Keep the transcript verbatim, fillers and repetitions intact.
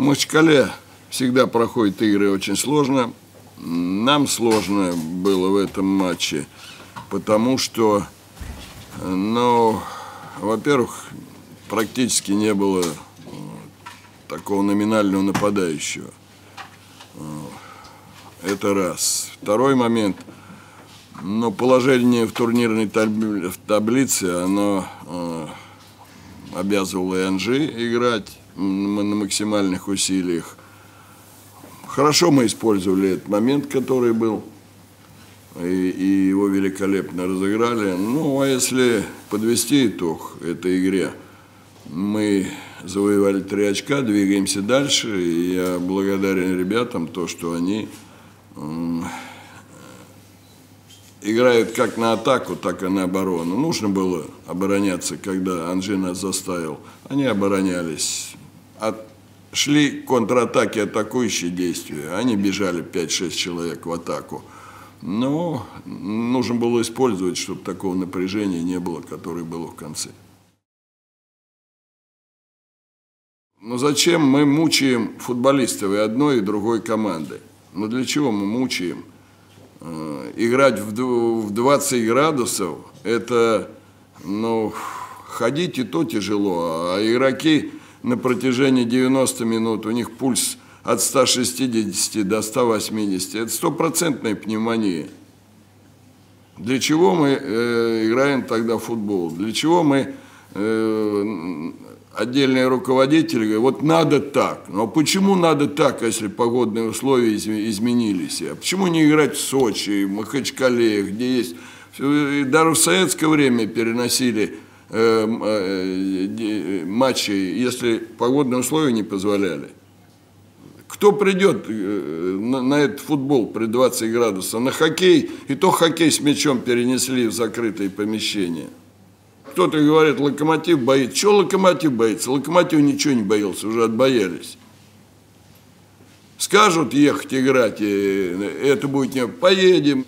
В Махачкале всегда проходят игры очень сложно. Нам сложно было в этом матче, потому что, ну, во-первых, практически не было такого номинального нападающего. Это раз. Второй момент. Но положение в турнирной табли- в таблице, оно э, обязывало и Анжи играть на максимальных усилиях. Хорошо мы использовали этот момент, который был, и, и его великолепно разыграли. Ну, а если подвести итог этой игре, мы завоевали три очка, двигаемся дальше. И я благодарен ребятам, то, что они э, играют как на атаку, так и на оборону. Нужно было обороняться, когда Анжи нас заставил. Они оборонялись. От... Шли контратаки, атакующие действия. Они бежали пять-шесть человек в атаку. Но нужно было использовать, чтобы такого напряжения не было, которое было в конце. Но зачем мы мучаем футболистов и одной, и другой команды? Но для чего мы мучаем? Играть в двадцать градусов, это, ну, ходить и то тяжело. А игроки на протяжении девяноста минут, у них пульс от ста шестидесяти до ста восьмидесяти. Это стопроцентная пневмония. Для чего мы э, играем тогда в футбол? Для чего мы, э, отдельные руководители, говорят, вот надо так. Но почему надо так, если погодные условия изменились? А почему не играть в Сочи, в Махачкале, где есть... И даже в советское время переносили матчи, если погодные условия не позволяли. Кто придет на, на этот футбол при двадцати градусах? На хоккей, и то хоккей с мячом перенесли в закрытые помещения. Кто-то говорит, Локомотив боится. Чего Локомотив боится? Локомотив ничего не боялся, уже отбоялись. Скажут ехать играть, и это будет не... Поедем.